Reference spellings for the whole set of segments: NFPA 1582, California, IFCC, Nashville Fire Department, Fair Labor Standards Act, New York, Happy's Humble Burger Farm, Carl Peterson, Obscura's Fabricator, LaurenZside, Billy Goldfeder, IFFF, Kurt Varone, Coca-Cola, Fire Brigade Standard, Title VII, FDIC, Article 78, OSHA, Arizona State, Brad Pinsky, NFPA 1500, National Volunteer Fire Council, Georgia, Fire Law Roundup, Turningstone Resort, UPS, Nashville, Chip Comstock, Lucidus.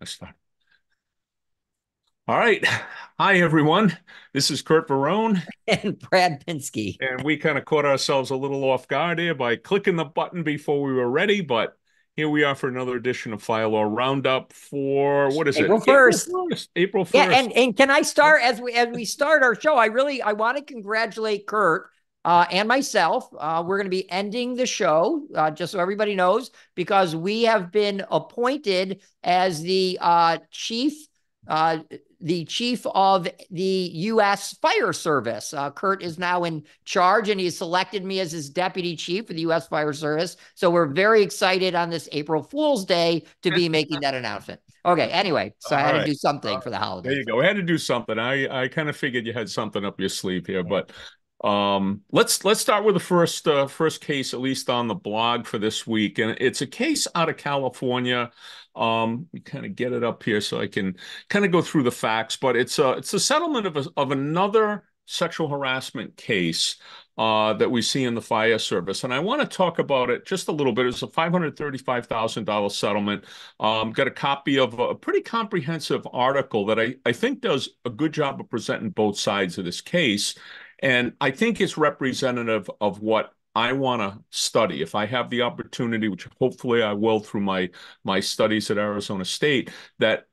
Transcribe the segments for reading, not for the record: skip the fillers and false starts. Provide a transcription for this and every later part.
That's fine. All right. Hi, everyone. This is Kurt Varone. And Brad Pinsky. And we kind of caught ourselves a little off guard here by clicking the button before we were ready. But here we are for another edition of Fire Law Roundup for, what is it? April 1st. April 1st. Yeah, and can I start, as we start our show, I want to congratulate Kurt and myself. We're going to be ending the show, just so everybody knows, because we have been appointed as the chief of the U.S. Fire Service. Kurt is now in charge, and he's selected me as his deputy chief of the U.S. Fire Service. So we're very excited on this April Fool's Day to be making that announcement. Okay, anyway, so I had to do something for the holiday. There you go. I had to do something. I kind of figured you had something up your sleeve here, but let's start with the first case, at least on the blog for this week. And it's a case out of California. You kind of get it up here so I can kind of go through the facts, but it's the settlement of another sexual harassment case that we see in the fire service. And I want to talk about it just a little bit. It's a $535,000 settlement. Got a copy of a pretty comprehensive article that I think does a good job of presenting both sides of this case. And I think it's representative of what I want to study. If I have the opportunity, which hopefully I will through my studies at Arizona State, that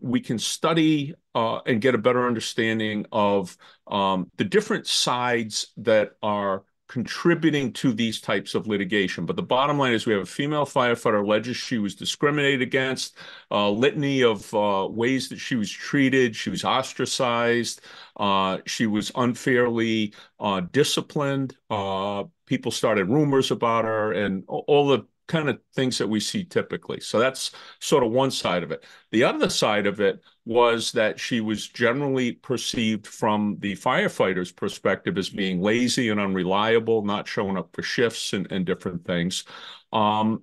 we can study and get a better understanding of the different sides that are contributing to these types of litigation. But the bottom line is we have a female firefighter alleges she was discriminated against, a litany of ways that she was treated. She was ostracized. She was unfairly disciplined. People started rumors about her and all the kind of things that we see typically. So that's sort of one side of it. The other side of it was that she was generally perceived from the firefighter's perspective as being lazy and unreliable, not showing up for shifts and different things. And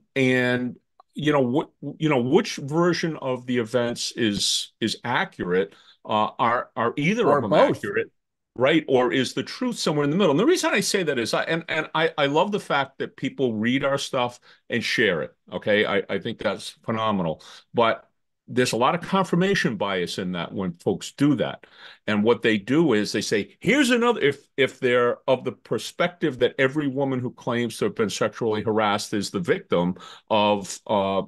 which version of the events is accurate? Are either or of them both accurate? Right? Or is the truth somewhere in the middle? And the reason I say that is, I love the fact that people read our stuff and share it. Okay. I think that's phenomenal, but there's a lot of confirmation bias in that when folks do that. And what they do is they say, here's another, if they're of the perspective that every woman who claims to have been sexually harassed is the victim of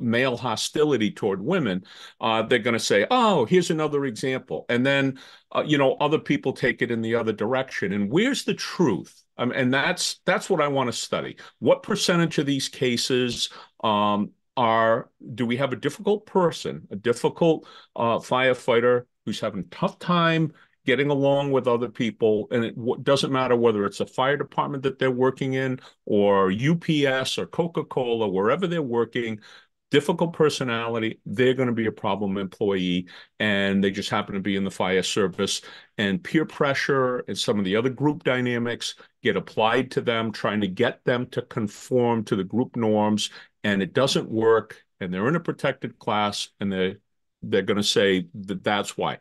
male hostility toward women, they're going to say, oh, here's another example. And then, other people take it in the other direction. And where's the truth? And that's what I want to study. What percentage of these cases do we have a difficult person, a difficult firefighter who's having a tough time getting along with other people? And it doesn't matter whether it's a fire department that they're working in or UPS or Coca-Cola, wherever they're working, difficult personality, they're going to be a problem employee, and they just happen to be in the fire service. And peer pressure and some of the other group dynamics get applied to them, trying to get them to conform to the group norms, and it doesn't work, and they're in a protected class, and they're going to say that that's why.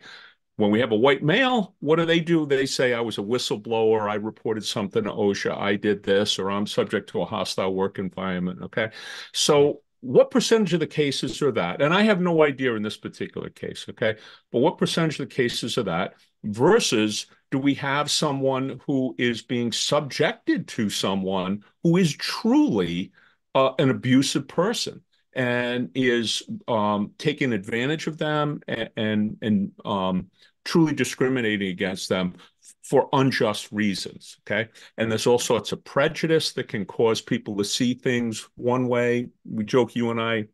When we have a white male, what do? They say, I was a whistleblower, I reported something to OSHA, I did this, or I'm subject to a hostile work environment, okay? So what percentage of the cases are that? And I have no idea in this particular case, okay? But what percentage of the cases are that versus do we have someone who is being subjected to someone who is truly an abusive person and is taking advantage of them and truly discriminating against them for unjust reasons, okay? And there's all sorts of prejudice that can cause people to see things one way. We joke, you and I,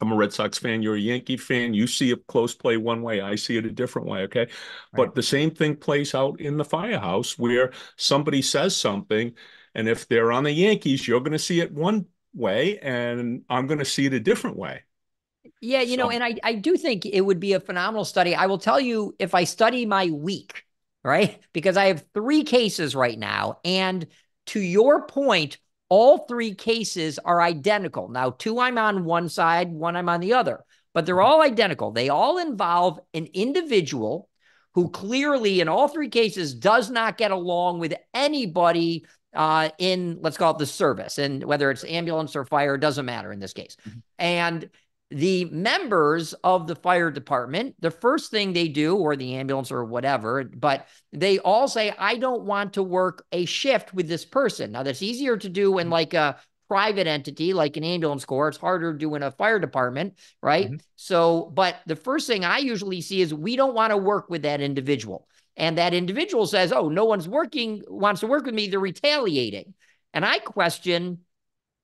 I'm a Red Sox fan, you're a Yankee fan, you see a close play one way, I see it a different way, okay? Right. But the same thing plays out in the firehouse where somebody says something, and if they're on the Yankees, you're going to see it one way, and I'm going to see it a different way. Yeah, and I do think it would be a phenomenal study. I will tell you, if I study my week, right? Because I have three cases right now. And to your point, all three cases are identical. Now, two I'm on one side, one I'm on the other, but they're all identical. They all involve an individual who clearly in all three cases does not get along with anybody in, let's call it the service, and whether it's ambulance or fire, it doesn't matter in this case. And the members of the fire department, the first thing they do, or the ambulance or whatever, but they all say, I don't want to work a shift with this person. Now, that's easier to do in like a private entity, like an ambulance corps. It's harder to do in a fire department, right? Mm-hmm. So, but the first thing I usually see is we don't want to work with that individual. And that individual says, oh, no one's wants to work with me. They're retaliating. And I question,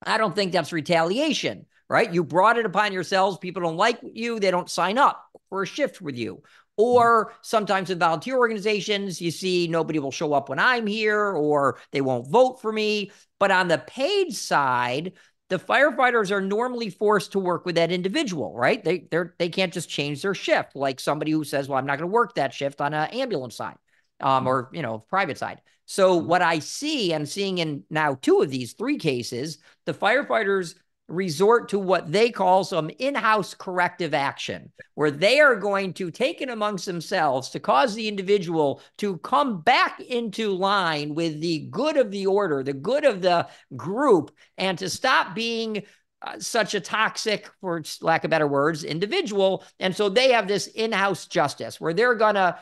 I don't think that's retaliation, right? You brought it upon yourselves. People don't like you. They don't sign up for a shift with you. Or sometimes in volunteer organizations, you see nobody will show up when I'm here, or they won't vote for me. But on the paid side, the firefighters are normally forced to work with that individual, right? They can't just change their shift, like somebody who says, well, I'm not going to work that shift on an ambulance side or, you know, private side. So what I see, and seeing in now two of these three cases, the firefighters resort to what they call some in-house corrective action, where they are going to take it amongst themselves to cause the individual to come back into line with the good of the order, the good of the group, and to stop being such a toxic, for lack of better words, individual. And so they have this in-house justice where they're going to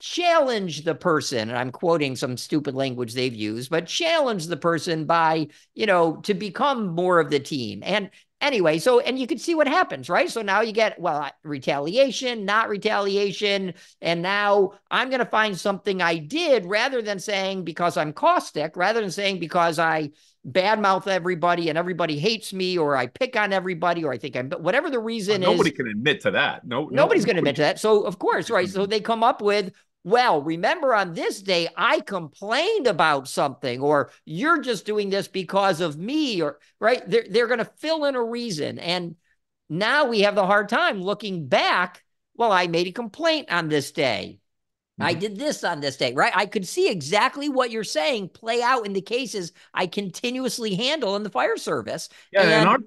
challenge the person, and I'm quoting some stupid language they've used, but challenge the person by, you know, to become more of the team. And anyway, so, and you can see what happens, right? So now you get, well, retaliation, not retaliation. And now I'm going to find something I did rather than saying because I'm caustic, rather than saying because I badmouth everybody and everybody hates me, or I pick on everybody, or I think I'm, whatever the reason is. Nobody can admit to that. Nobody's going to admit to that. So of course, right? So they come up with, well, remember on this day, I complained about something, or you're just doing this because of me, or right? They're going to fill in a reason. And now we have the hard time looking back. Well, I made a complaint on this day. Mm-hmm. I did this on this day, right? I could see exactly what you're saying play out in the cases I continuously handle in the fire service. Yeah, and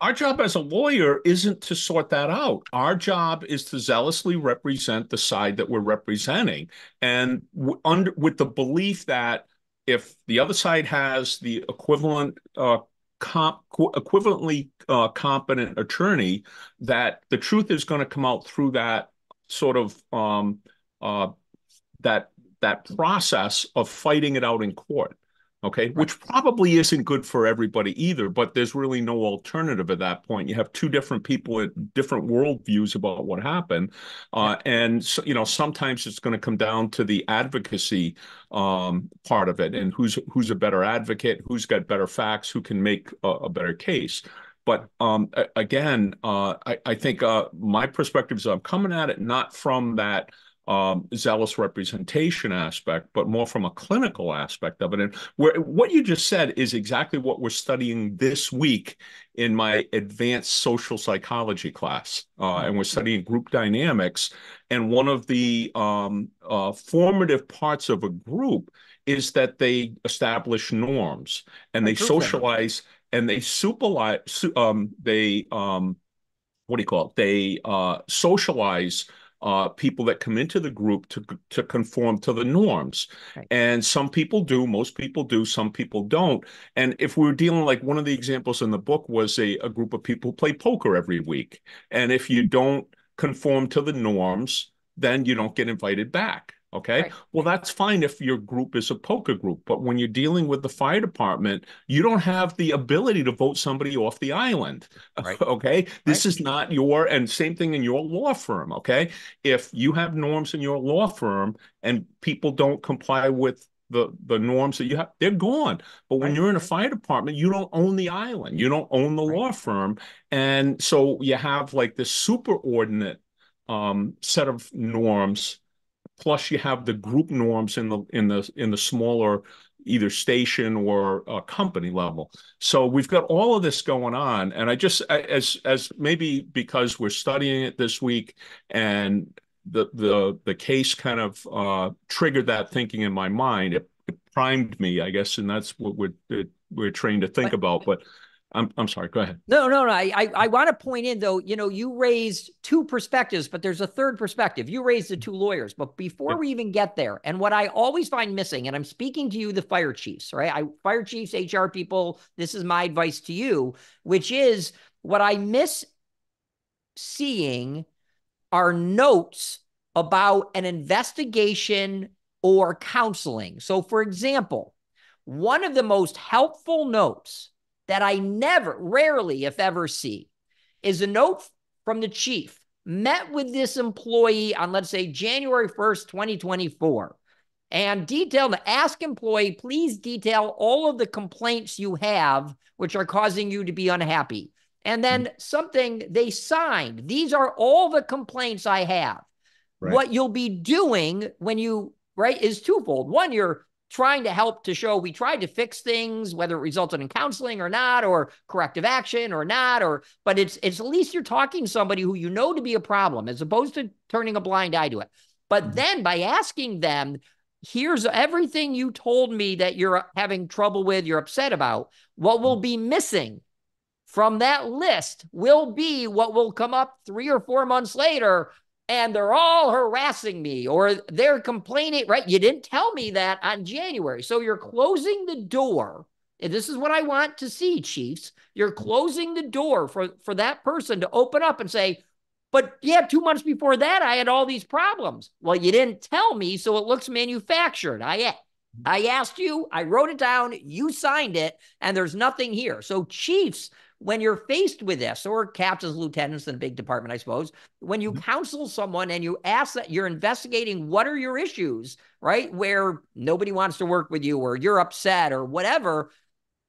our job as a lawyer isn't to sort that out. Our job is to zealously represent the side that we're representing, and with the belief that if the other side has the equivalent, equivalently competent attorney, that the truth is going to come out through that sort of that process of fighting it out in court. Okay, right. Which probably isn't good for everybody either, but there's really no alternative at that point. You have two different people with different worldviews about what happened. And, so, you know, sometimes it's going to come down to the advocacy part of it, and who's a better advocate, who's got better facts, who can make a better case. But again, I think my perspective is I'm coming at it not from that zealous representation aspect, but more from a clinical aspect of it. And what you just said is exactly what we're studying this week in my advanced social psychology class. And we're studying group dynamics. And one of the formative parts of a group is that they establish norms, and they socialize, and they socialize people that come into the group to conform to the norms. Right. And some people do, most people do, some people don't. And if we were dealing, like one of the examples in the book was a group of people who play poker every week. And if you don't conform to the norms, then you don't get invited back. Okay. Right. Well, that's fine if your group is a poker group, but when you're dealing with the fire department, you don't have the ability to vote somebody off the island. Right. Okay. This is not your, and same thing in your law firm. Okay. If you have norms in your law firm and people don't comply with the norms that you have, they're gone. But when you're in a fire department, you don't own the island. You don't own the law firm. And so you have like this superordinate set of norms. Plus, you have the group norms in the smaller either station or company level. So we've got all of this going on, and I just as maybe because we're studying it this week, and the case kind of triggered that thinking in my mind. It primed me, I guess, and that's what we're trained to think about. But I'm sorry. Go ahead. No. I want to point in though, you know, you raised two perspectives, but there's a third perspective. You raised the two lawyers, but before we even get there, and what I always find missing, and I'm speaking to you, the fire chiefs, right? Fire chiefs, HR people, this is my advice to you, which is what I miss seeing are notes about an investigation or counseling. So for example, one of the most helpful notes that I rarely, if ever, see is a note from the chief. Met with this employee on, let's say, January 1st, 2024, and ask employee, please detail all of the complaints you have, which are causing you to be unhappy. And then something they signed. These are all the complaints I have. Right. What you'll be doing when you, is twofold. One, you're trying to help to show we tried to fix things, whether it resulted in counseling or not, or corrective action or not, but it's at least you're talking to somebody who you know to be a problem, as opposed to turning a blind eye to it. But then by asking them, here's everything you told me that you're having trouble with, you're upset about, what will be missing from that list will be what will come up 3 or 4 months later. And they're all harassing me, or they're complaining, You didn't tell me that on January. So you're closing the door. And this is what I want to see, chiefs. You're closing the door for that person to open up and say, but yeah, 2 months before that, I had all these problems. Well, you didn't tell me, so it looks manufactured. I asked you, I wrote it down, you signed it, and there's nothing here. So chiefs, when you're faced with this, or captains, lieutenants in a big department, I suppose, when you counsel someone and you ask that you're investigating what are your issues, where nobody wants to work with you or you're upset or whatever,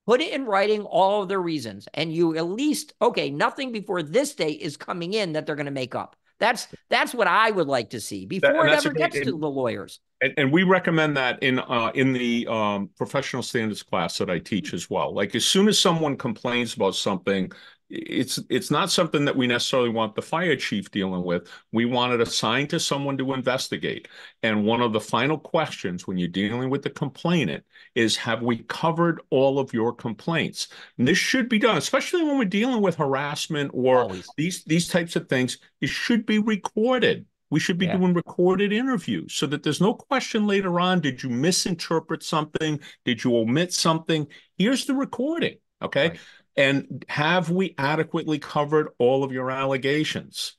put it in writing all of their reasons. And you at least, okay, nothing before this date is coming in that they're going to make up. That's what I would like to see before it ever gets to the lawyers. And we recommend that in the professional standards class that I teach as well. Like, as soon as someone complains about something, it's not something that we necessarily want the fire chief dealing with. We want it assigned to someone to investigate. And one of the final questions when you're dealing with the complainant is, have we covered all of your complaints? And this should be done, especially when we're dealing with harassment or these types of things. It should be recorded. We should be doing recorded interviews so that there's no question later on, did you misinterpret something? Did you omit something? Here's the recording, okay? Right. And have we adequately covered all of your allegations?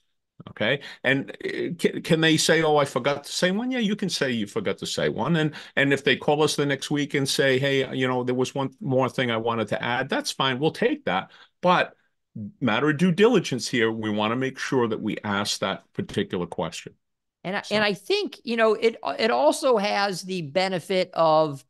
Okay. And can they say, oh, I forgot to say one? Yeah, you can say you forgot to say one. And if they call us the next week and say, hey, you know, there was one more thing I wanted to add, that's fine. We'll take that. But matter of due diligence here, we want to make sure that we ask that particular question. And I think, you know, it also has the benefit of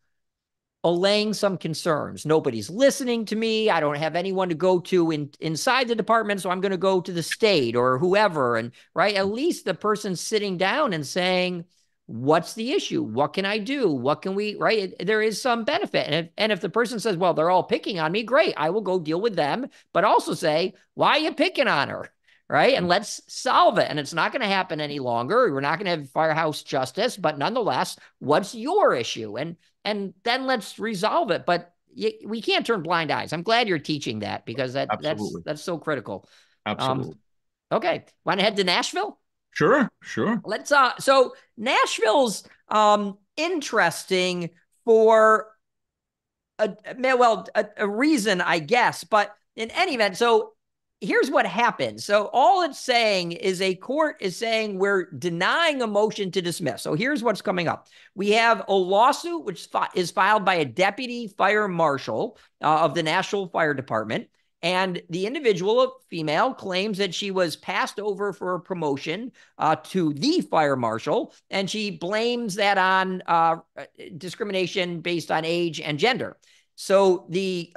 allaying some concerns. Nobody's listening to me. I don't have anyone to go to inside the department, so I'm going to go to the state or whoever. And at least the person sitting down and saying, what's the issue? What can I do? What can we, There is some benefit. And if the person says, well, they're all picking on me, great, I will go deal with them, but also say, why are you picking on her? And let's solve it. And it's not going to happen any longer. We're not going to have firehouse justice, but nonetheless, what's your issue? And then let's resolve it. But we can't turn blind eyes. I'm glad you're teaching that, because that's so critical. Absolutely. Okay. Want to head to Nashville? Sure. Sure. Let's, so Nashville's, interesting for a reason, I guess, but in any event, so here's what happened. So all it's saying is a court is saying we're denying a motion to dismiss. So here's what's coming up. We have a lawsuit which is filed by a deputy fire marshal of the Nashville Fire Department. And the individual, a female, claims that she was passed over for a promotion to the fire marshal, and she blames that on discrimination based on age and gender. So the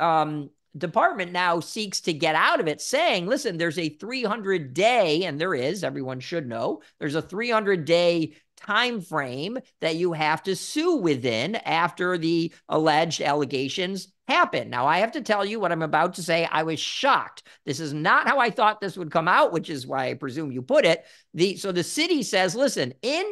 department now seeks to get out of it, saying, listen, there's a 300-day, and there is, everyone should know, there's a 300-day time frame that you have to sue within after the alleged allegations happen. Now, I have to tell you what I'm about to say. I was shocked. This is not how I thought this would come out, which is why I presume you put it. So the city says, listen, in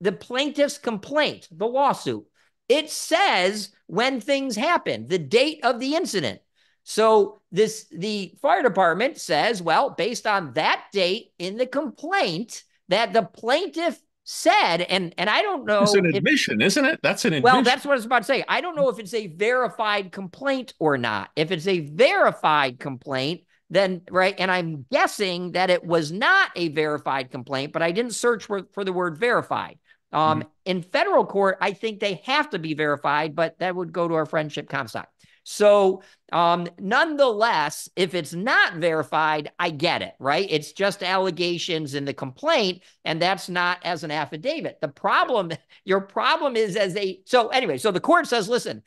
the plaintiff's complaint, the lawsuit, it says when things happen, the date of the incident. So the fire department says, well, based on that date in the complaint that the plaintiff said, and I don't know. It's an admission, isn't it? That's an admission. Well, that's what I was about to say. I don't know if it's a verified complaint or not. If it's a verified complaint, then, right? And I'm guessing that it was not a verified complaint, but I didn't search for the word verified. In federal court, I think they have to be verified, but that would go to our friend Chip Comstock. So nonetheless, if it's not verified, I get it, right? It's just allegations in the complaint, and that's not as an affidavit. The problem, your problem is as a, so anyway, so the court says, listen,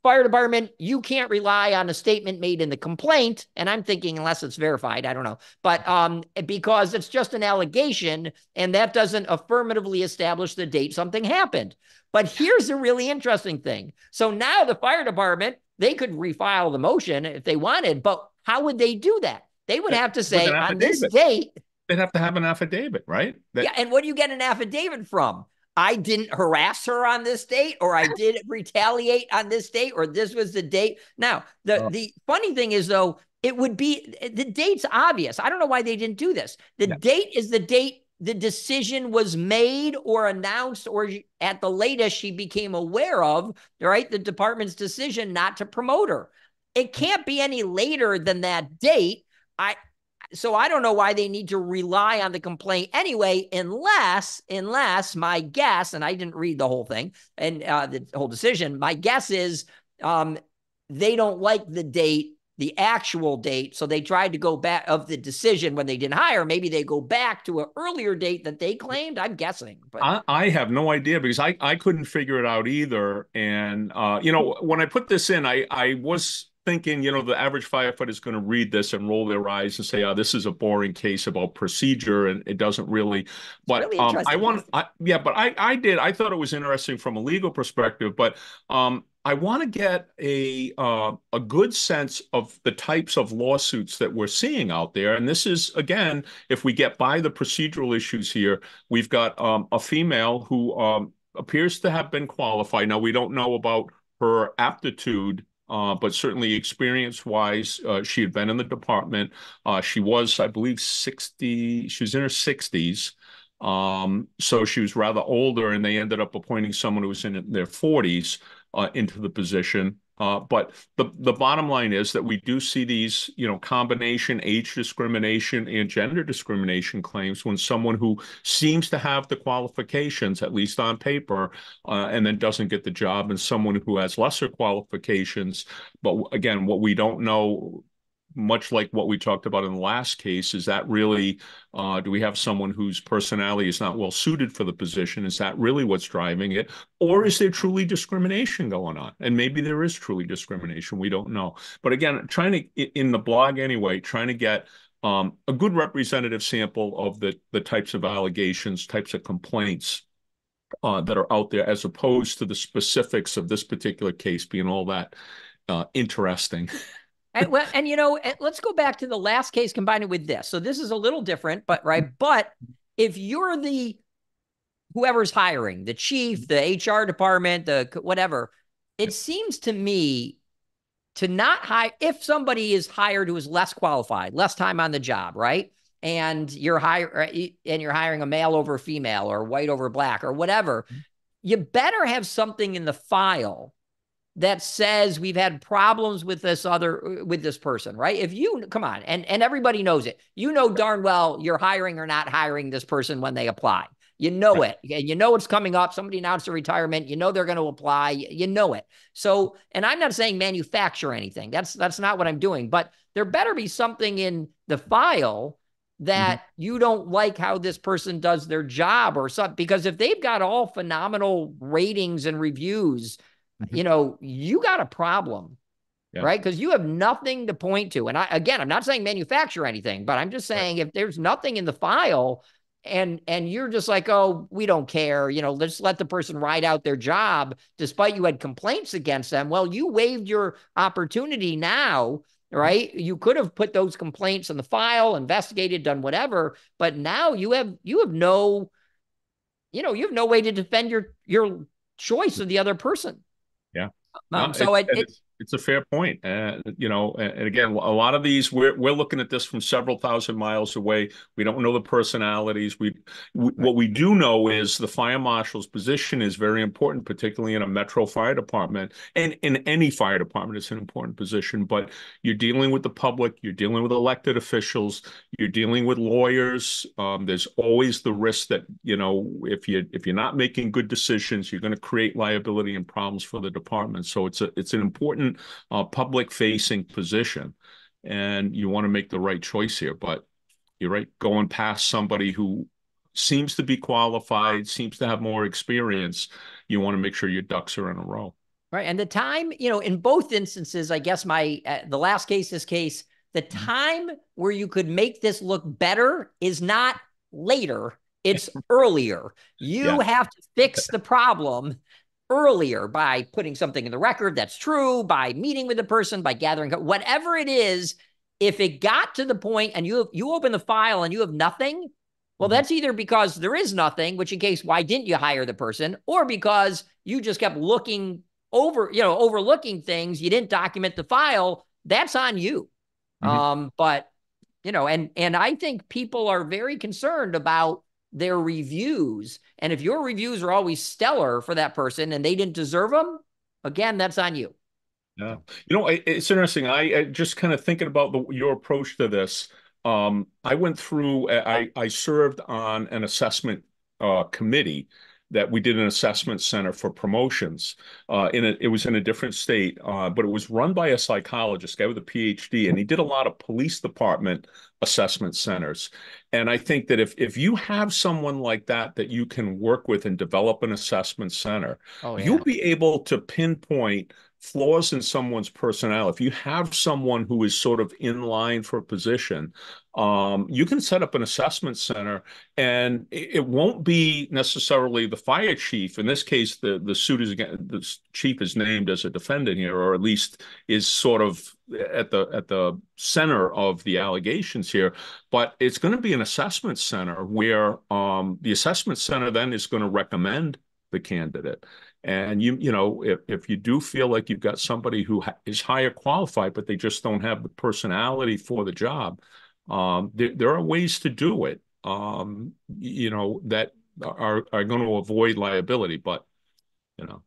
fire department, you can't rely on a statement made in the complaint. And I'm thinking unless it's verified, I don't know, but because it's just an allegation and that doesn't affirmatively establish the date something happened. But here's the really interesting thing. So now the fire department, they could refile the motion if they wanted, but how would they do that? They would have to say on this date. They'd have to have an affidavit, right? Yeah. And what do you get an affidavit from? I didn't harass her on this date, or I didn't retaliate on this date, or this was the date. Now, the funny thing is, though, it would be the date's obvious. I don't know why they didn't do this. The date is the date the decision was made or announced, or at the latest she became aware of, right, the department's decision not to promote her. It can't be any later than that date. So I don't know why they need to rely on the complaint anyway, unless my guess, and I didn't read the whole thing and the whole decision, my guess is they don't like the date, the actual date. So they tried to go back of the decision when they didn't hire. Maybe they go back to an earlier date that they claimed. I'm guessing. But I have no idea because I couldn't figure it out either. And, you know, when I put this in, I was thinking, you know, the average firefighter is going to read this and roll their eyes and say, "Oh, this is a boring case about procedure," and it doesn't really. But really I thought it was interesting from a legal perspective. But I want to get a good sense of the types of lawsuits that we're seeing out there. And this is, again, if we get by the procedural issues here, we've got a female who appears to have been qualified. Now we don't know about her aptitude. But certainly experience-wise, she had been in the department. She was, I believe, 60. She was in her 60s. So she was rather older, and they ended up appointing someone who was in their 40s into the position. But the bottom line is that we do see these, you know, combination age discrimination and gender discrimination claims when someone who seems to have the qualifications, at least on paper, and then doesn't get the job, and someone who has lesser qualifications. But again, what we don't know, much like what we talked about in the last case, is that really, do we have someone whose personality is not well suited for the position? Is that really what's driving it? Or is there truly discrimination going on? And maybe there is truly discrimination. We don't know. But again, trying to, in the blog anyway, trying to get a good representative sample of the types of allegations, types of complaints that are out there, as opposed to the specifics of this particular case being all that interesting. And, you know, let's go back to the last case combined with this. So this is a little different, but right. But if you're whoever's hiring, the chief, the HR department, the whatever, it seems to me to not hire, if somebody is hired who is less qualified, less time on the job, right? And you're hiring a male over female or white over black or whatever, you better have something in the file that says we've had problems with this person, right? If you, come on, and everybody knows it. You know darn well you're hiring or not hiring this person when they apply. You know it, and you know it's coming up. Somebody announced a retirement. You know they're going to apply. You know it. So, and I'm not saying manufacture anything. That's not what I'm doing. But there better be something in the file that you don't like how this person does their job or something. Because if they've got all phenomenal ratings and reviews, you know, you got a problem, right? Because you have nothing to point to. And I'm not saying manufacture anything, but I'm just saying if there's nothing in the file and you're just like, oh, we don't care, you know, let's let the person ride out their job despite you had complaints against them. Well, you waived your opportunity now, right? You could have put those complaints in the file, investigated, done whatever, but now you have no way to defend your choice of the other person. Yeah. So it It's a fair point. You know, and again, a lot of these, we're looking at this from several thousand miles away. We don't know the personalities. What we do know is the fire marshal's position is very important, particularly in a metro fire department. And in any fire department, it's an important position. But you're dealing with the public. You're dealing with elected officials. You're dealing with lawyers. There's always the risk that, you know, if you're not making good decisions, you're going to create liability and problems for the department. So it's an important public-facing position, and you want to make the right choice here. But you're right, going past somebody who seems to be qualified, seems to have more experience, you want to make sure your ducks are in a row. Right, and the time, you know, in both instances, I guess the last case, this case, the time where you could make this look better is not later, it's earlier. You have to fix the problem earlier by putting something in the record that's true, by meeting with the person, by gathering, whatever it is. If it got to the point and you open the file and you have nothing, well, that's either because there is nothing, which in case, why didn't you hire the person? Or because you just kept looking over, you know, overlooking things. You didn't document the file. That's on you. But, you know, and I think people are very concerned about their reviews. And if your reviews are always stellar for that person and they didn't deserve them, again, that's on you. Yeah. You know, it's interesting. I just kind of thinking about your approach to this. I went through, I served on an assessment committee that we did an assessment center for promotions. It was in a different state, but it was run by a psychologist, a guy with a PhD, and he did a lot of police department assessment centers. And I think that if you have someone like that you can work with and develop an assessment center, you'll be able to pinpoint flaws in someone's personality. If you have someone who is sort of in line for a position, you can set up an assessment center, and it won't be necessarily the fire chief. In this case, the chief is named as a defendant here, or at least is sort of at the center of the allegations here. But it's going to be an assessment center where the assessment center then is going to recommend the candidate. And you know, if you do feel like you've got somebody who is higher qualified, but they just don't have the personality for the job, there are ways to do it, you know, that are going to avoid liability. But, you know,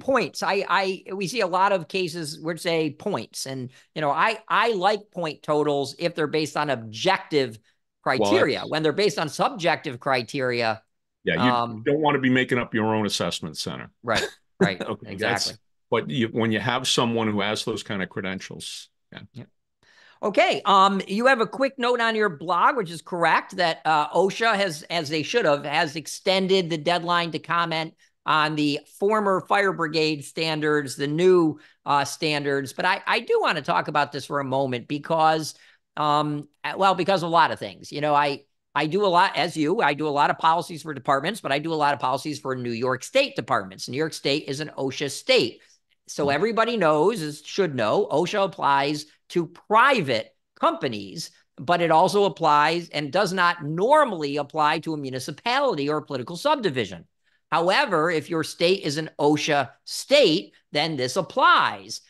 points. We see a lot of cases where say points, and you know, I like point totals if they're based on objective criteria. When they're based on subjective criteria, yeah, you don't want to be making up your own assessment center. Right, okay, exactly. But when you have someone who has those kind of credentials. Yeah. Okay, you have a quick note on your blog, which is correct, that OSHA has, as they should have, has extended the deadline to comment on the former fire brigade standards, the new standards. But I do want to talk about this for a moment because, well, because of a lot of things. You know, I do a lot, as you, I do a lot of policies for departments, but I do a lot of policies for New York State departments. New York State is an OSHA state. So everybody should know, OSHA applies to private companies, but it also applies and does not normally apply to a municipality or a political subdivision. However, if your state is an OSHA state, then this applies.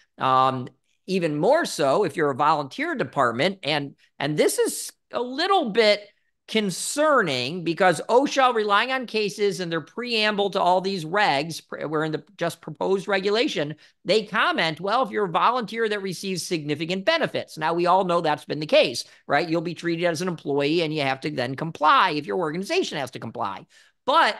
Even more so if you're a volunteer department. And this is a little bit concerning because OSHA, relying on cases and their preamble to all these regs, we're in the just proposed regulation, they comment, well, if you're a volunteer that receives significant benefits. Now, we all know that's been the case, right? You'll be treated as an employee and you have to then comply if your organization has to comply. But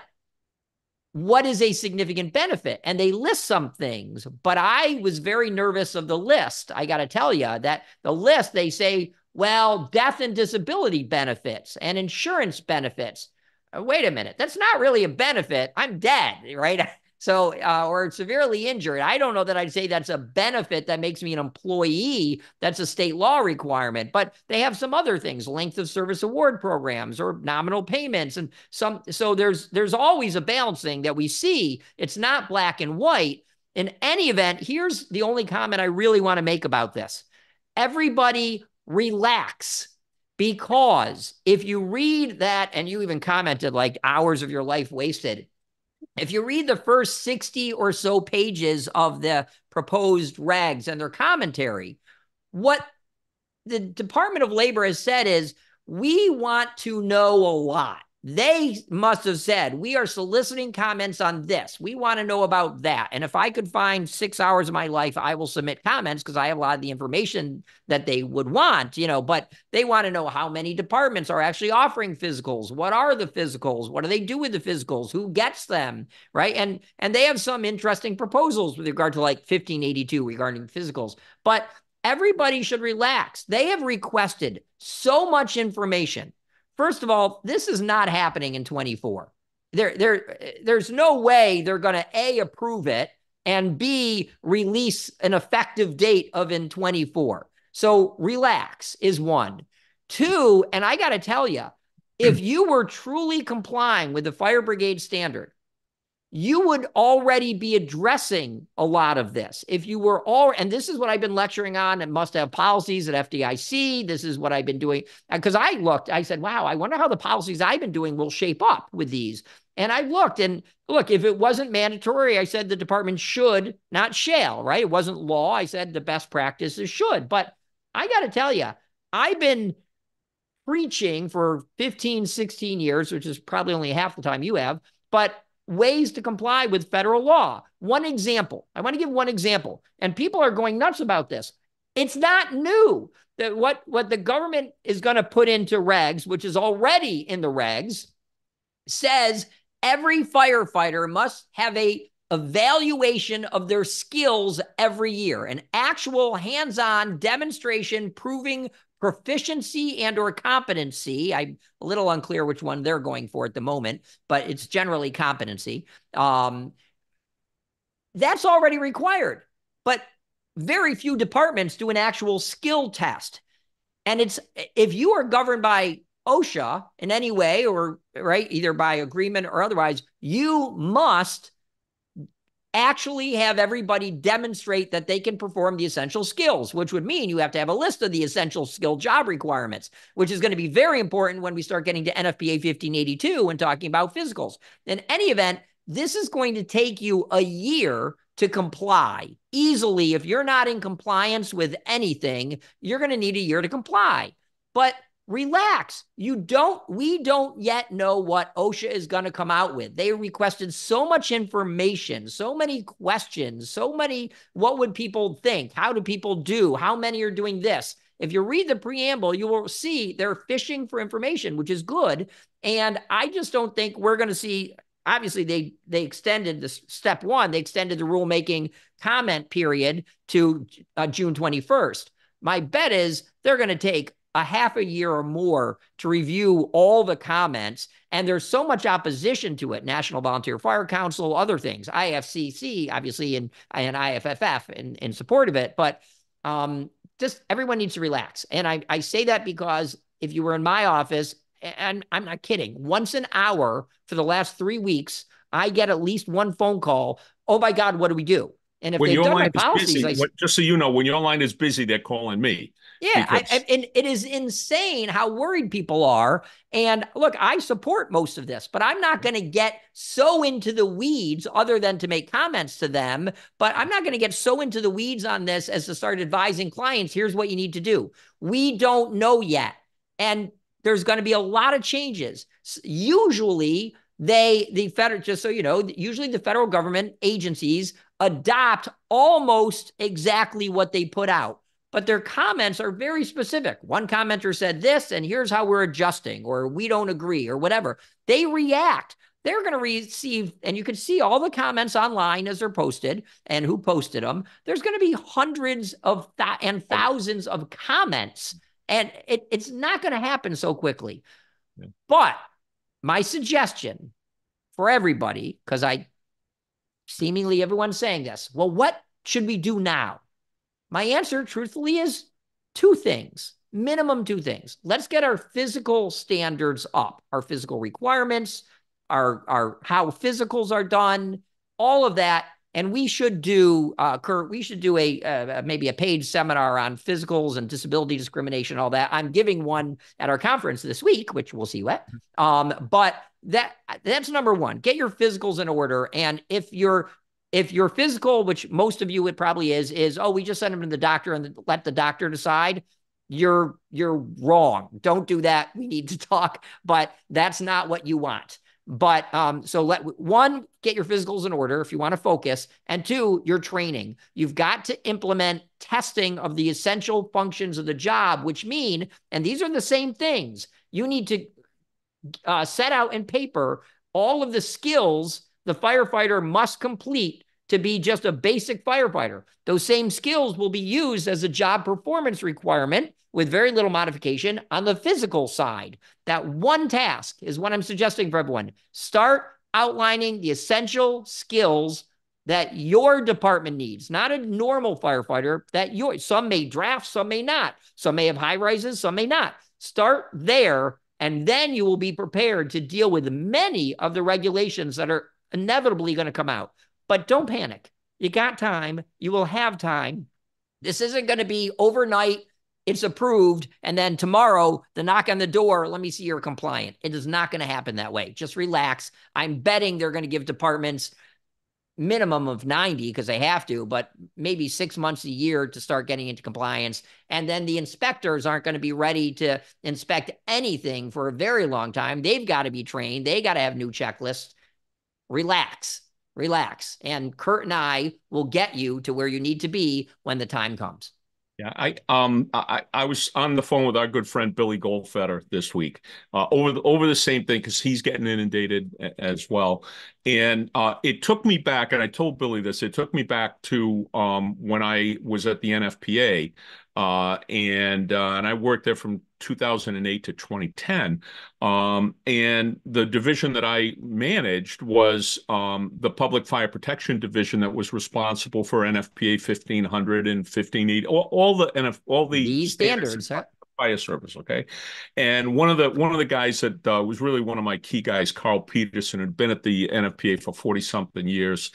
what is a significant benefit? And they list some things, but I was very nervous of the list. I got to tell you that the list, they say, well, death and disability benefits and insurance benefits. Wait a minute. That's not really a benefit. I'm dead, right? So, or severely injured. I don't know that I'd say that's a benefit that makes me an employee. That's a state law requirement. But they have some other things, length of service award programs or nominal payments. And some. So there's always a balancing that we see. It's not black and white. In any event, here's the only comment I really want to make about this. Everybody relax, because if you read that, and you even commented like hours of your life wasted, If you read the first 60 or so pages of the proposed regs and their commentary, what the Department of Labor has said is, we want to know a lot. They must have said, we are soliciting comments on this. We want to know about that. And if I could find 6 hours of my life, I will submit comments because I have a lot of the information that they would want, you know, but they want to know how many departments are actually offering physicals. What are the physicals? What do they do with the physicals? Who gets them? Right. And they have some interesting proposals with regard to like 1582 regarding physicals, but everybody should relax. They have requested so much information. First of all, this is not happening in 24. There's no way they're going to A, approve it, and B, release an effective date of in 24. So relax is one. Two, and I got to tell you, if you were truly complying with the fire brigade standard, you would already be addressing a lot of this. If you were all, and this is what I've been lecturing on and must have policies at FDIC. This is what I've been doing. Because I looked, I said, wow, I wonder how the policies I've been doing will shape up with these. And I looked and look, if it wasn't mandatory, I said the department should, not shall, right? It wasn't law. I said the best practices should. But I got to tell you, I've been preaching for 15, 16 years, which is probably only half the time you have, but ways to comply with federal law. One example, I want to give one example, and people are going nuts about this. It's not new that what the government is going to put into regs, which is already in the regs, says every firefighter must have a evaluation of their skills every year, an actual hands-on demonstration proving proficiency and or competency. I'm a little unclear which one they're going for at the moment, but it's generally competency. That's already required, but very few departments do an actual skill test. And it's, if you are governed by OSHA in any way, or right, either by agreement or otherwise, you must actually have everybody demonstrate that they can perform the essential skills, which would mean you have to have a list of the essential skill job requirements, which is going to be very important when we start getting to NFPA 1582 and talking about physicals. In any event, this is going to take you a year to comply easily. If you're not in compliance with anything, you're going to need a year to comply. But relax. We don't yet know what OSHA is going to come out with. They requested so much information, so many questions, so many, what would people think? How do people do? How many are doing this? If you read the preamble, you will see they're fishing for information, which is good. And I just don't think we're going to see, obviously they extended this step one, they extended the rulemaking comment period to June 21st. My bet is they're going to take a half a year or more to review all the comments. And there's so much opposition to it. National Volunteer Fire Council, other things, IFCC, obviously, and IFFF in support of it. But just everyone needs to relax. And I say that because if you were in my office, and I'm not kidding, once an hour for the last 3 weeks, I get at least one phone call. Oh my God, what do we do? And if they've done my policies, just so you know, when your line is busy, they're calling me. Yeah, and it is insane how worried people are. And look, I support most of this, but I'm not going to get so into the weeds other than to make comments to them. But I'm not going to get so into the weeds on this as to start advising clients, here's what you need to do. We don't know yet. And there's going to be a lot of changes. Usually usually the federal government agencies adopt almost exactly what they put out. But their comments are very specific. One commenter said this, and here's how we're adjusting, or we don't agree, or whatever. They react. They're going to receive, and you can see all the comments online as they're posted, and who posted them. There's going to be hundreds of and thousands of comments, and it's not going to happen so quickly. Yeah. But my suggestion for everybody, because seemingly everyone's saying this, well, what should we do now? My answer, truthfully, is two things, minimum two things. Let's get our physical standards up, our physical requirements, our how physicals are done, all of that. And we should do, Kurt, we should do a maybe a paid seminar on physicals and disability discrimination, all that. I'm giving one at our conference this week, which we'll see what. But that's number one. Get your physicals in order. And if your physical, which most of you it probably is, oh, we just send them to the doctor and let the doctor decide. You're wrong. Don't do that. We need to talk, but that's not what you want. But so let one, get your physicals in order if you want to focus. And two, your training. You've got to implement testing of the essential functions of the job, which mean, and these are the same things, you need to set out in paper all of the skills the firefighter must complete to be just a basic firefighter. Those same skills will be used as a job performance requirement with very little modification on the physical side. That one task is what I'm suggesting for everyone. Start outlining the essential skills that your department needs, not a normal firefighter, that some may draft, some may not. Some may have high rises, some may not. Start there, and then you will be prepared to deal with many of the regulations that are inevitably going to come out. But don't panic. You got time. You will have time. This isn't going to be overnight. It's approved. And then tomorrow, the knock on the door, let me see you're compliant. It is not going to happen that way. Just relax. I'm betting they're going to give departments minimum of 90 because they have to, but maybe 6 months a year to start getting into compliance. And then the inspectors aren't going to be ready to inspect anything for a very long time. They've got to be trained. They got to have new checklists. Relax. Relax, and Kurt and I will get you to where you need to be when the time comes. Yeah, I was on the phone with our good friend Billy Goldfeder this week over the same thing because he's getting inundated as well, and it took me back. And I told Billy this. It took me back to when I was at the NFPA, and I worked there from 2008 to 2010. And the division that I managed was the Public Fire Protection Division that was responsible for NFPA 1500 and 1580, all the standards. Huh? Fire service, okay, and one of the guys that was really one of my key guys, Carl Peterson, had been at the NFPA for 40-something years.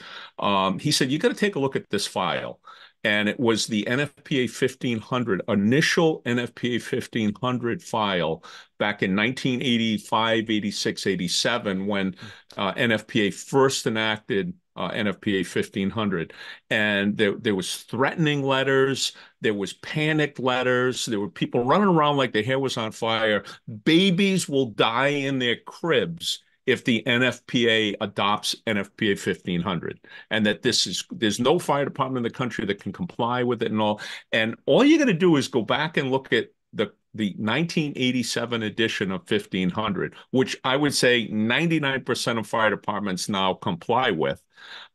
He said, "You got to take a look at this file," and it was the NFPA 1500 initial NFPA 1500 file back in 1985, 86, 87 when NFPA first enacted. NFPA 1500, and there was threatening letters, there was panicked letters, there were people running around like their hair was on fire. Babies will die in their cribs if the NFPA adopts NFPA 1500, and that there's no fire department in the country that can comply with it and all. And all you're going to do is go back and look at the 1987 edition of 1500, which I would say 99% of fire departments now comply with.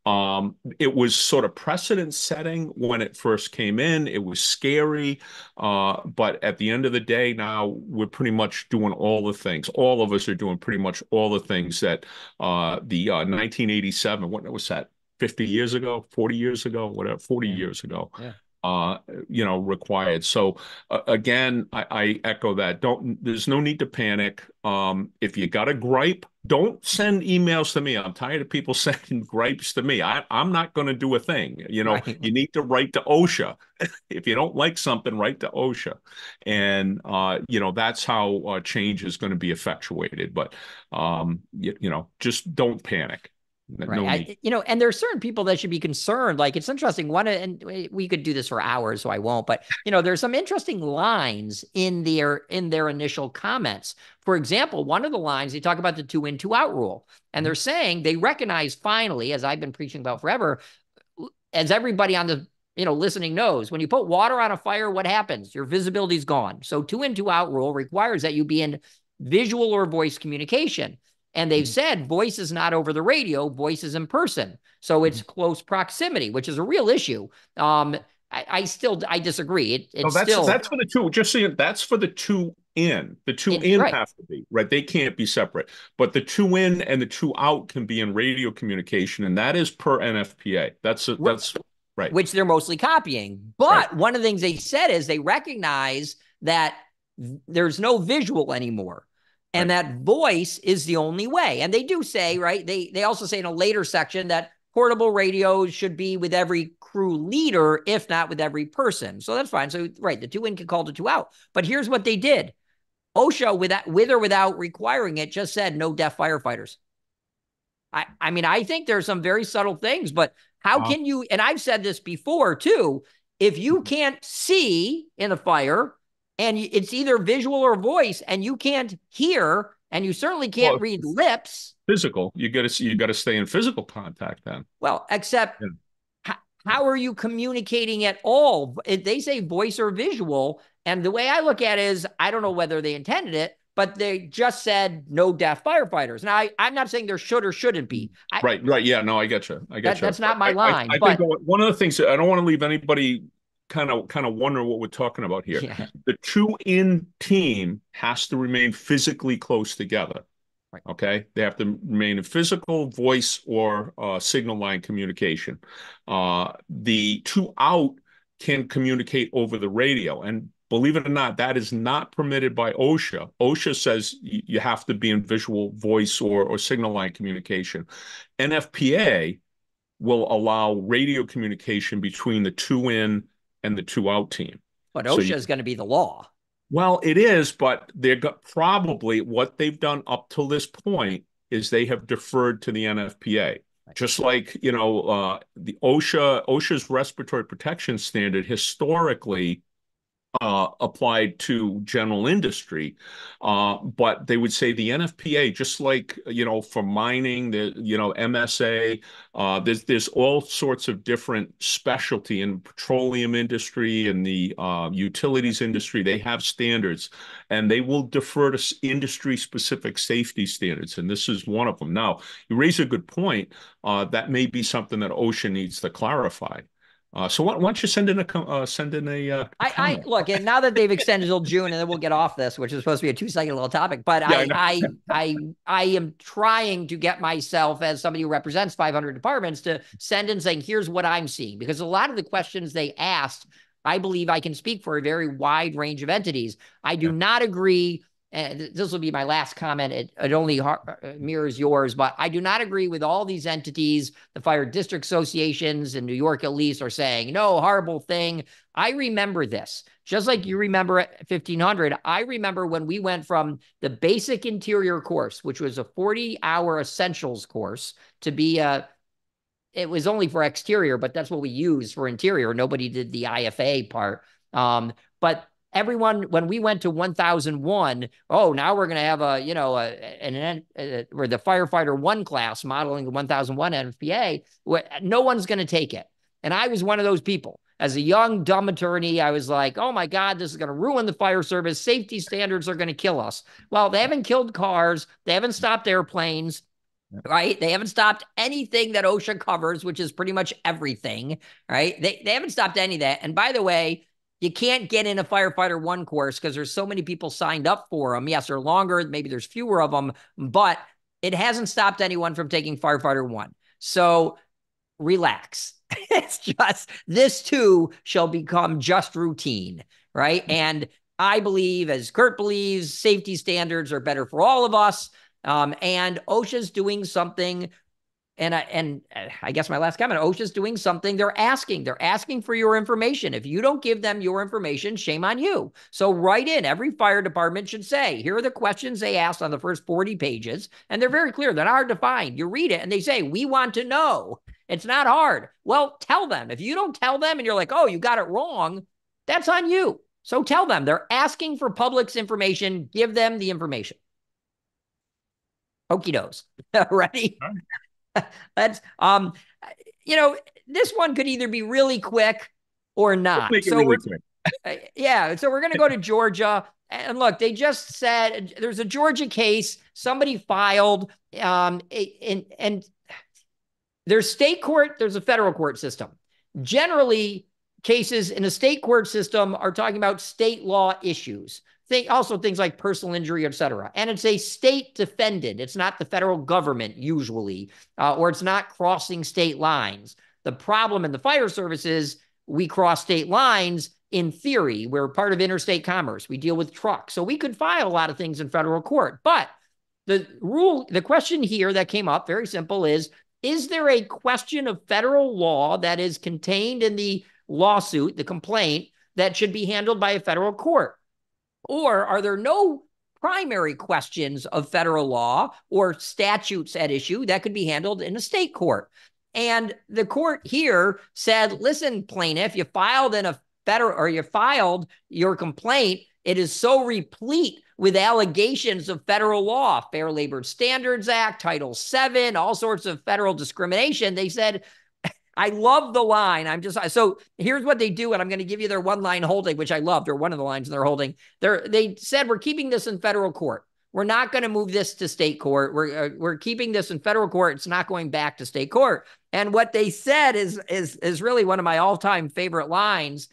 It was sort of precedent setting when it first came in. It was scary. But at the end of the day, now we're pretty much doing all the things. All of us are doing pretty much all the things that the 1987, what was that, 50 years ago, 40 years ago, whatever, 40 years ago. Yeah. Required. So again, I echo that. There's no need to panic. If you got a gripe, don't send emails to me. I'm tired of people sending gripes to me. I'm not going to do a thing. You know, right. You need to write to OSHA. If you don't like something, write to OSHA. And, that's how change is going to be effectuated. But, just don't panic. Right. No, and there are certain people that should be concerned. Like, it's interesting. And we could do this for hours, so I won't. But, there's some interesting lines in their initial comments. For example, one of the lines, they talk about the 2-in, 2-out rule. And they're saying they recognize finally, as I've been preaching about forever, as everybody on the listening knows, when you put water on a fire, what happens? Your visibility is gone. So 2-in, 2-out rule requires that you be in visual or voice communication. And they've said voice is not over the radio, voice is in person. So it's close proximity, which is a real issue. I disagree. That's for the two, just so you know, that's for the 2-in. The 2-in right. Have to be, right? They can't be separate. But the 2-in and the 2-out can be in radio communication, and that is per NFPA. That's right. Which they're mostly copying. But right. One of the things they said is they recognize that there's no visual anymore. And right. That voice is the only way. And they do say, right, they also say in a later section that portable radios should be with every crew leader, if not with every person. So that's fine. So, right, the two in can call the two out. But here's what they did. OSHA, with or without requiring it, just said no deaf firefighters. I mean, I think there are some very subtle things, but how can you, and I've said this before too, if you can't see in a fire and it's either visual or voice and you can't hear and you certainly can't read lips. Physical, you got to stay in physical contact then. Well, except how are you communicating at all? If they say voice or visual, and the way I look at it is, I don't know whether they intended it, but they just said no deaf firefighters. Now, I'm not saying there should or shouldn't be. Right. Yeah, no, I get you. That's not my line. I think one of the things, I don't want to leave anybody kind of wonder what we're talking about here. Yeah. The two-in team has to remain physically close together. Right. Okay? They have to remain in physical, voice, or signal line communication. The two-out can communicate over the radio, and believe it or not, that is not permitted by OSHA. OSHA says you have to be in visual, voice, or signal line communication. NFPA will allow radio communication between the two in and the two out team. But OSHA is going to be the law. Well, it is, but probably what they've done up till this point is they have deferred to the NFPA. Just like, you know, the OSHA's respiratory protection standard historically applied to general industry, but they would say the NFPA, just like, you know, for mining, MSA, there's all sorts of different specialty in petroleum industry and the utilities industry. They have standards, and they will defer to industry-specific safety standards, and this is one of them. Now, you raise a good point. That may be something that OSHA needs to clarify. So why don't you send in a comment? Look, and now that they've extended till June, and then we'll get off this, which is supposed to be a 2-second little topic, but yeah, I am trying to get myself as somebody who represents 500 departments to send in saying, here's what I'm seeing, because a lot of the questions they asked, I believe I can speak for a very wide range of entities. I do not agree. And this will be my last comment. It only mirrors yours, but I do not agree with all these entities. The fire district associations in New York, at least, are saying, no, horrible thing. I remember this. Just like you remember at 1500, I remember when we went from the basic interior course, which was a 40-hour essentials course, to be it was only for exterior, but that's what we used for interior. Nobody did the IFA part. But everyone, when we went to 1001, now we're going to have where the firefighter one class modeling the 1001 NFPA, no one's going to take it. And I was one of those people. As a young, dumb attorney, I was like, oh my God, this is going to ruin the fire service. Safety standards are going to kill us. Well, they haven't killed cars. They haven't stopped airplanes. Right? They haven't stopped anything that OSHA covers, which is pretty much everything. Right? They haven't stopped any of that. And by the way, you can't get in a firefighter one course because there's so many people signed up for them. Yes, they're longer. Maybe there's fewer of them, but it hasn't stopped anyone from taking firefighter one. So relax. It's just, this too shall become just routine, right? And I believe, as Kurt believes, safety standards are better for all of us. And OSHA's doing something. And I guess my last comment, OSHA's doing something. They're asking for your information. If you don't give them your information, shame on you. So write in. Every fire department should say, here are the questions they asked on the first 40 pages. And they're very clear. They're not hard to find. You read it and they say, we want to know. It's not hard. Well, tell them. If you don't tell them and you're like, oh, you got it wrong, that's on you. So tell them. They're asking for public's information. Give them the information. Okie doze. Ready? All right. That's, this one could either be really quick or not. So we're going to go to Georgia. And look, they just said there's a Georgia case somebody filed, and there's state court, there's a federal court system. Generally, cases in a state court system are talking about state law issues. Also things like personal injury, et cetera. And it's a state defendant. It's not the federal government usually, or it's not crossing state lines. The problem in the fire service is we cross state lines in theory. We're part of interstate commerce. We deal with trucks. So we could file a lot of things in federal court. But the question here that came up, very simple, is Is there a question of federal law that is contained in the lawsuit, the complaint, that should be handled by a federal court? Or are there no primary questions of federal law or statutes at issue that could be handled in a state court? And the court here said, listen, plaintiff, you filed in a federal, or you filed your complaint. It is so replete with allegations of federal law, Fair Labor Standards Act, Title VII, all sorts of federal discrimination. They said, I love the line. So here's what they do. And I'm going to give you their one line holding, which I loved, or one of the lines they're holding. They said, we're keeping this in federal court. We're not going to move this to state court. We're keeping this in federal court. It's not going back to state court. And what they said is really one of my all-time favorite lines,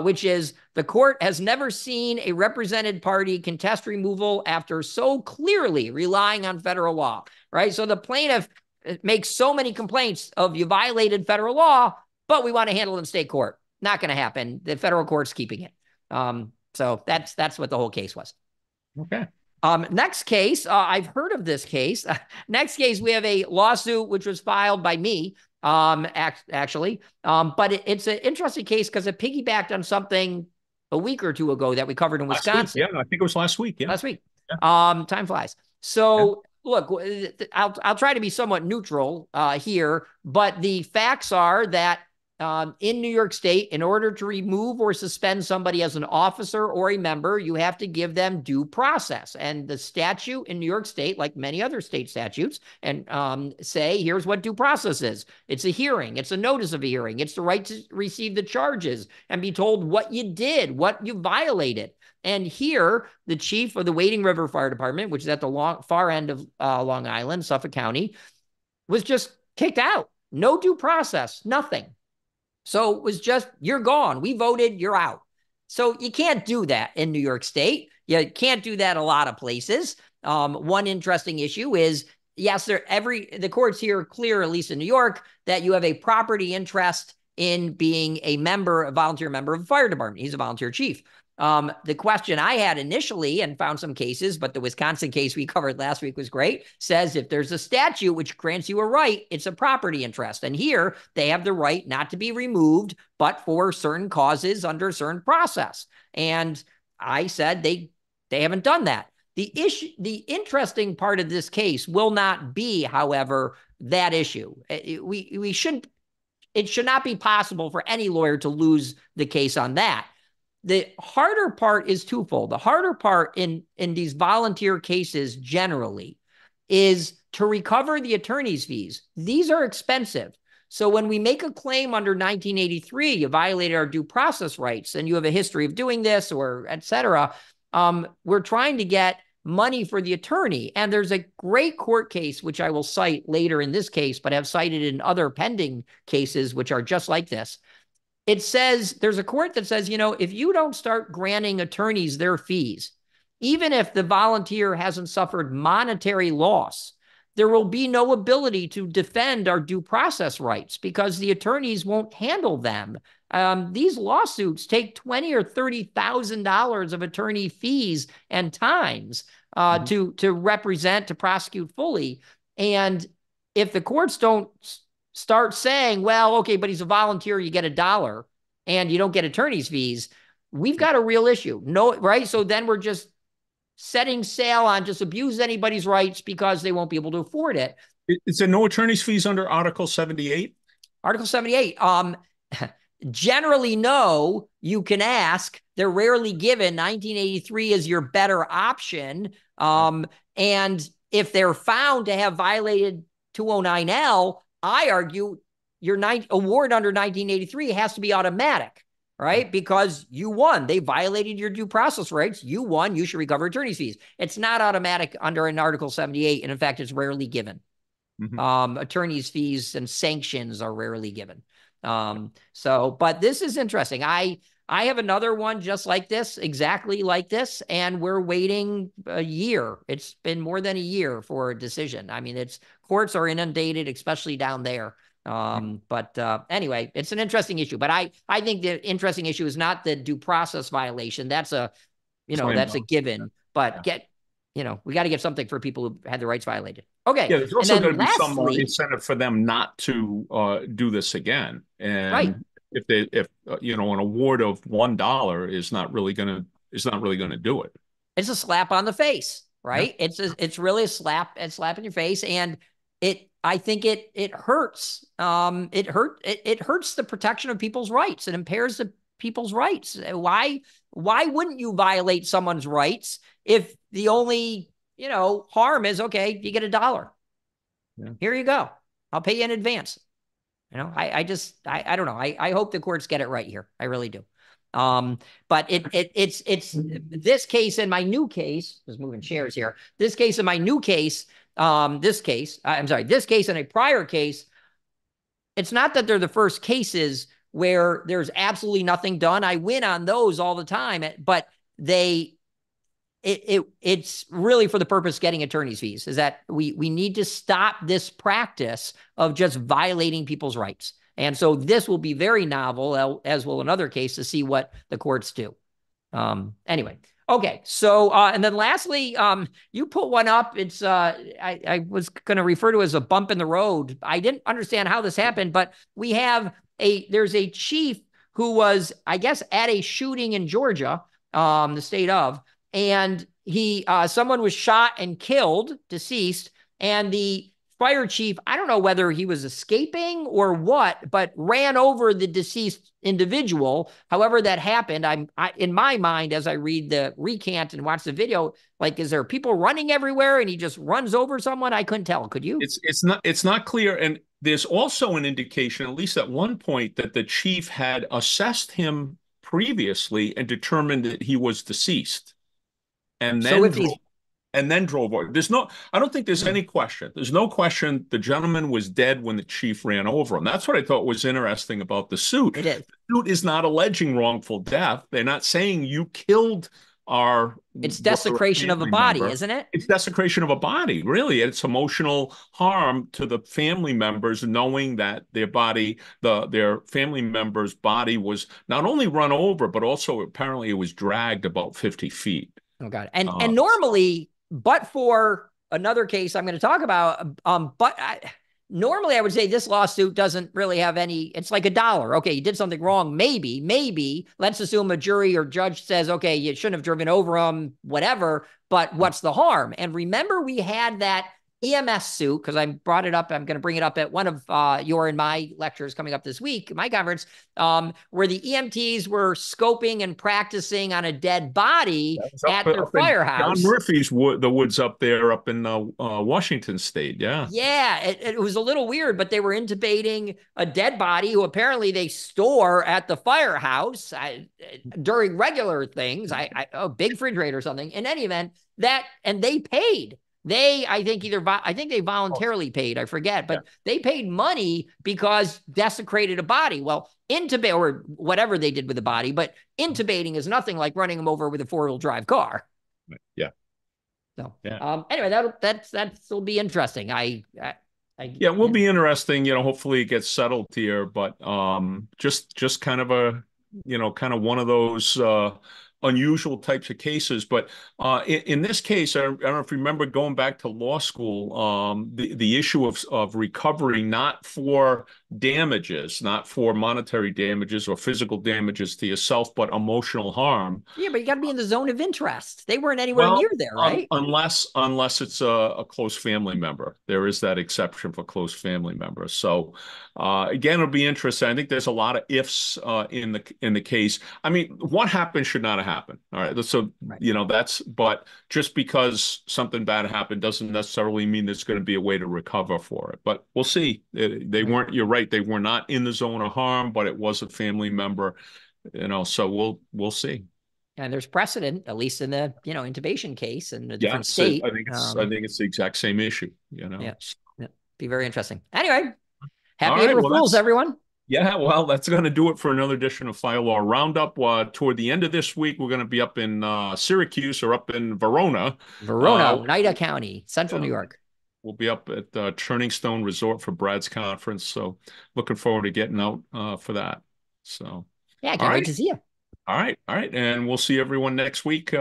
which is, the court has never seen a represented party contest removal after so clearly relying on federal law, right? So the plaintiff makes so many complaints of, you violated federal law, but we want to handle it in state court. Not going to happen. The federal court's keeping it. So that's what the whole case was. Okay. Next case, I've heard of this case. Next case, we have a lawsuit which was filed by me, but it's an interesting case because it piggybacked on something a week or two ago that we covered in Wisconsin. Yeah, I think it was last week. Yeah. Last week. Yeah. Time flies. So yeah. Look, I'll try to be somewhat neutral here, but the facts are that in New York State, in order to remove or suspend somebody as an officer or a member, you have to give them due process. And the statute in New York State, like many other state statutes, and say, here's what due process is. It's a hearing. It's a notice of a hearing. It's the right to receive the charges and be told what you did, what you violated. And here, the chief of the Wading River Fire Department, which is at the far end of Long Island, Suffolk County, was just kicked out. No due process, nothing. So it was just, you're gone. We voted, you're out. So you can't do that in New York State. You can't do that a lot of places. One interesting issue is, yes, the courts here are clear, at least in New York, that you have a property interest in being a volunteer member of the fire department. He's a volunteer chief. The question I had initially, and found some cases, but the Wisconsin case we covered last week was great, says if there's a statute which grants you a right, it's a property interest. And here they have the right not to be removed, but for certain causes under a certain process. And I said they haven't done that. The interesting part of this case will not be, however, that issue. It should not be possible for any lawyer to lose the case on that. The harder part is twofold. The harder part in these volunteer cases generally is to recover the attorney's fees. These are expensive. So when we make a claim under 1983, you violated our due process rights and you have a history of doing this, or et cetera, we're trying to get money for the attorney. And there's a great court case, which I will cite later in this case, but have cited in other pending cases, which are just like this. It says, there's a court that says, if you don't start granting attorneys their fees, even if the volunteer hasn't suffered monetary loss, there will be no ability to defend our due process rights because the attorneys won't handle them. These lawsuits take $20,000 or $30,000 of attorney fees and times to represent, to prosecute fully. And if the courts don't start saying, well, okay, but he's a volunteer, you get $1 and you don't get attorney's fees, we've got a real issue. No, right? So then we're just setting sail on just abuse anybody's rights because they won't be able to afford it. Is there no attorney's fees under Article 78? Article 78. Generally, no, you can ask. They're rarely given. 1983 is your better option. And if they're found to have violated 209L, I argue your award under 1983 has to be automatic, right? Because you won. They violated your due process rights. You won. You should recover attorney's fees. It's not automatic under an Article 78, and in fact, it's rarely given. Attorney's fees and sanctions are rarely given. But this is interesting. I have another one just like this, exactly like this, and we're waiting a year. It's been more than a year for a decision. I mean, courts are inundated, especially down there. Anyway, it's an interesting issue. But I think the interesting issue is not the due process violation. That's a given. But you know, we got to give something for people who had their rights violated. Okay. Yeah, there's also going to be some incentive for them not to do this again. And right. If they, you know, an award of $1 is not really going to, do it. It's a slap on the face, right? Yeah. It's really a slap in your face, and I think it hurts. It hurts the protection of people's rights. It impairs the people's rights. Why wouldn't you violate someone's rights if the only, you know, harm is, okay, you get $1. Yeah. Here you go. I'll pay you in advance. You know, I don't know. I hope the courts get it right here. I really do. But it's this case and my new case, just moving chairs here. This case and my new case, this case and a prior case, it's not that they're the first cases where there's absolutely nothing done. I win on those all the time, but it's really for the purpose of getting attorney's fees, is that we need to stop this practice of just violating people's rights. And so this will be very novel, as will another case, to see what the courts do. Anyway. Okay. So, and then lastly, you put one up. It's, I was going to refer to it as a bump in the road. I didn't understand how this happened, but we have there's a chief who was, I guess, at a shooting in Georgia, the state of, and he, someone was shot and killed, deceased, and the fire chief, I don't know whether he was escaping or what, but ran over the deceased individual. However that happened, I in my mind, as I read the recant and watch the video, like, is there people running everywhere and he just runs over someone? I couldn't tell. Could you? It's not clear. And there's also an indication, at least at one point, that the chief had assessed him previously and determined that he was deceased. And then so if he's drove over. I don't think there's any question. There's no question the gentleman was dead when the chief ran over him. That's what I thought was interesting about the suit. It is. The suit is not alleging wrongful death. They're not saying you killed our... It's desecration of a body, isn't it? It's desecration of a body, really. It's emotional harm to the family members, knowing that their body, their family member's body was not only run over, but also apparently it was dragged about 50 feet. Oh, God. And normally... But for another case I'm going to talk about, normally I would say this lawsuit doesn't really have any, it's like $1. Okay, you did something wrong. Maybe, let's assume a jury or judge says, okay, you shouldn't have driven over them, whatever, but what's the harm? And remember, we had that EMS suit, because I brought it up. I'm going to bring it up at one of your and my lectures coming up this week, my conference, where the EMTs were scoping and practicing on a dead body at their firehouse. John Murphy's the woods up there, up in Washington State. Yeah. Yeah. It was a little weird, but they were intubating a dead body who apparently they store at the firehouse during regular things, a big refrigerator or something. In any event, and they paid. I think they voluntarily paid. I forget, but yeah. They paid money because desecrated a body. Well, intubate or whatever they did with the body, but intubating is nothing like running them over with a 4-wheel drive car. Yeah. So yeah. Anyway, that'll be interesting. Yeah, it will be interesting. You know, hopefully it gets settled here, but just kind of a, you know, kind of one of those unusual types of cases. But in this case, I don't know if you remember going back to law school, the issue of recovery, not for damages, not for monetary damages or physical damages to yourself, but emotional harm. Yeah, but you got to be in the zone of interest. They weren't anywhere near there, right? Unless it's a close family member. There is that exception for close family members. So again, it'll be interesting. I think there's a lot of ifs in the case. I mean, what happened should not have happened. All right. So, right. You know, but just because something bad happened doesn't necessarily mean there's going to be a way to recover for it, but we'll see. You're right. They were not in the zone of harm, but it was a family member, you know, so we'll see. And there's precedent, at least in the, you know, intubation case in a different state. I think it's the exact same issue, you know. Yeah. Yeah. Be very interesting. Anyway, happy April Fools, everyone. Yeah, well, that's going to do it for another edition of Fire Law Roundup. Toward the end of this week, we're going to be up in Syracuse or up in Verona. Oneida County, Central New York. We'll be up at Turningstone Resort for Brad's conference. So looking forward to getting out for that. So yeah, I can't wait to see you. All right. And we'll see everyone next week.